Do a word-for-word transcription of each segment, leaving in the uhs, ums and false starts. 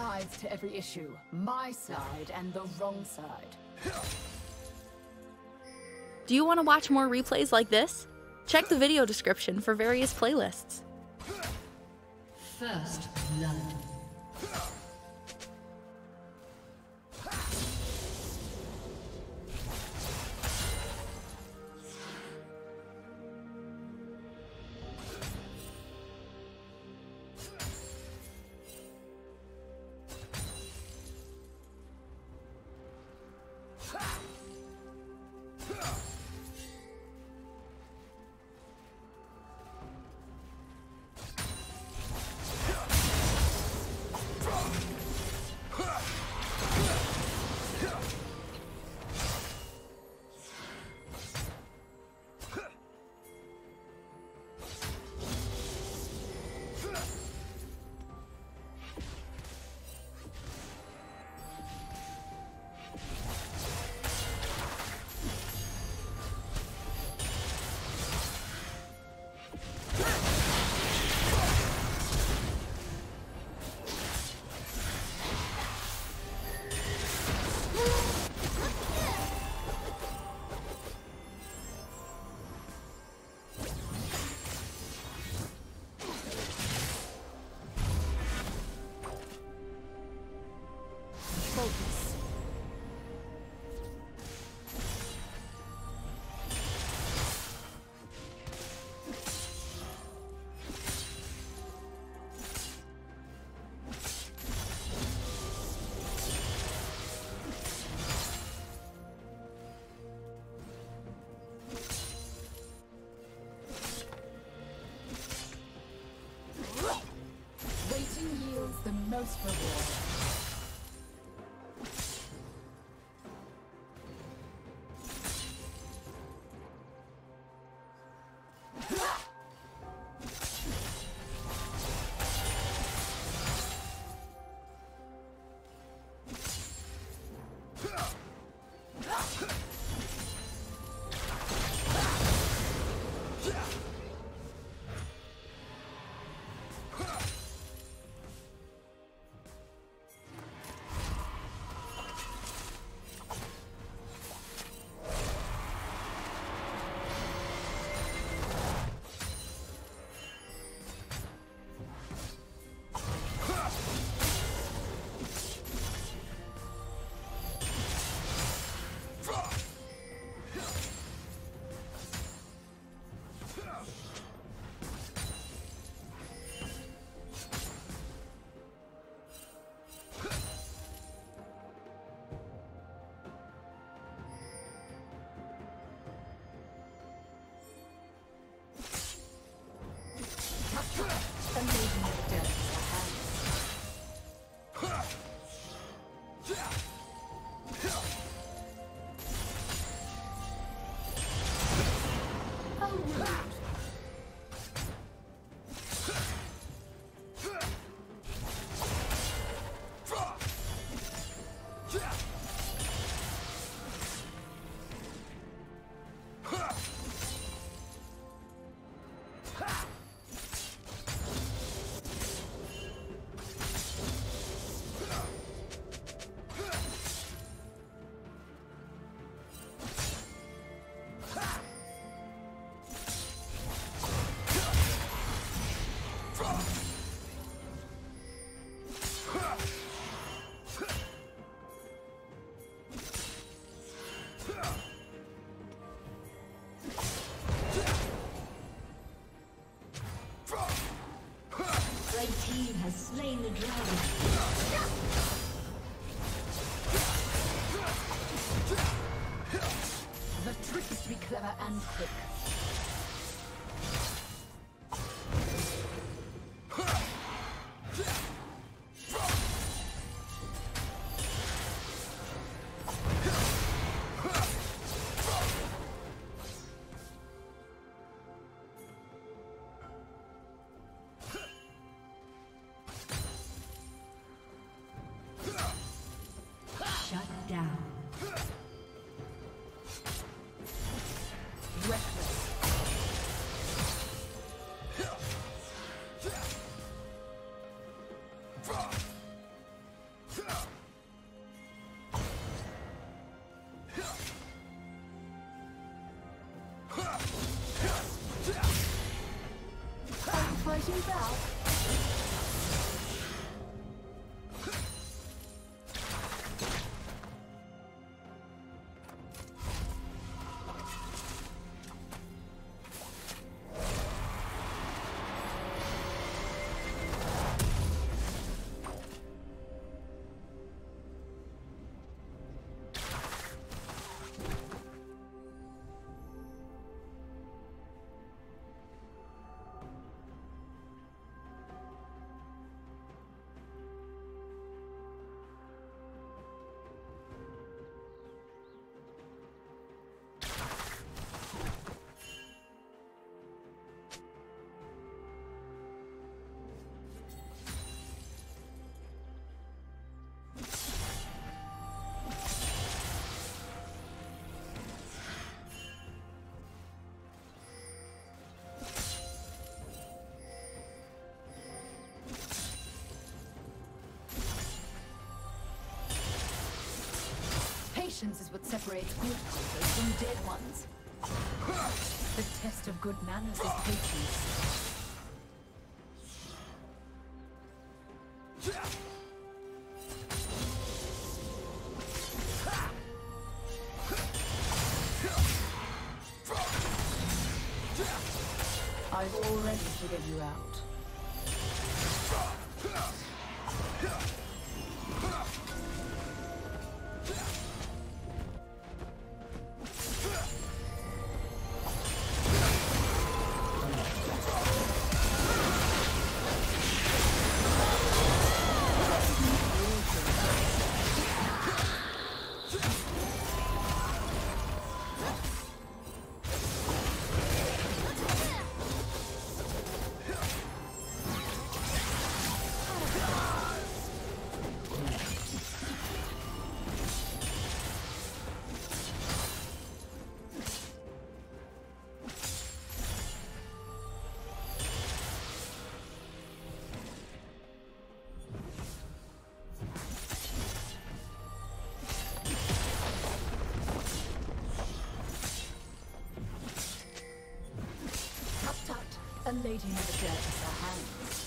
sides to every issue. My side and the wrong side. Do you want to watch more replays like this? Check the video description for various playlists. First blood. Most rewarding. Slain the dragon. The trick is to be clever and quick. Shut down. Reckless. Fighting back. Patience is what separates good creatures from dead ones. The test of good manners is patience. I've already figured you out. A lady in the dirt is her hands.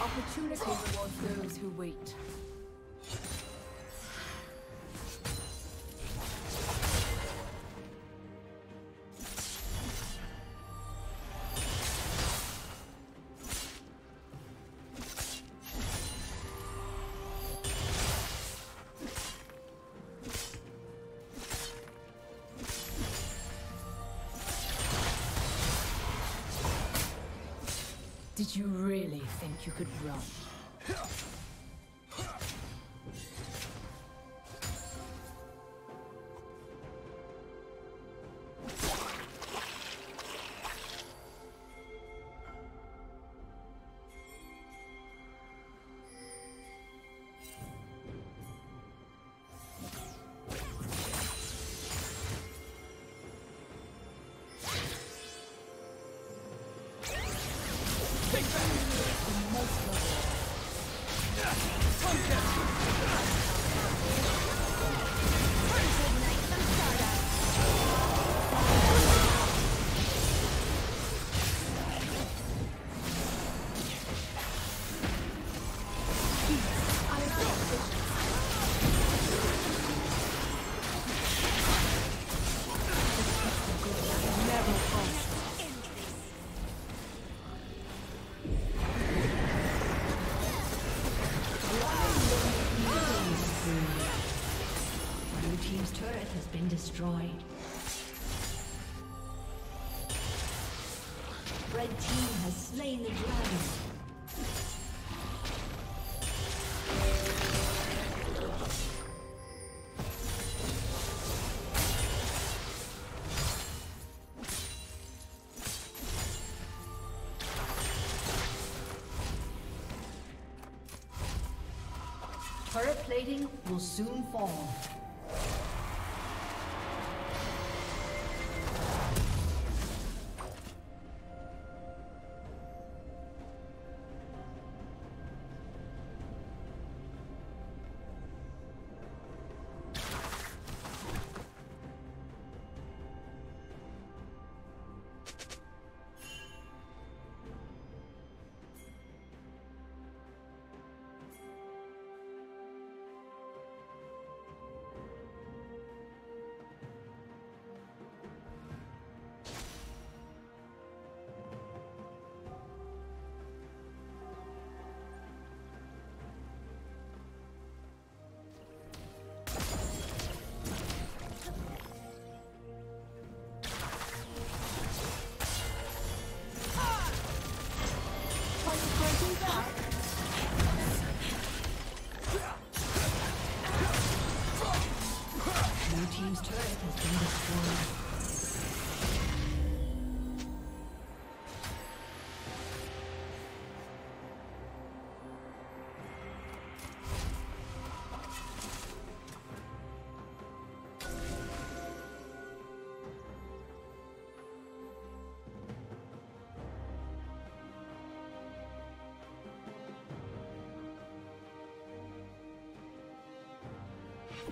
Opportunity rewards those who wait. Did you really think you could run? been destroyed. Red team has slain the dragon. Turret plating will soon fall.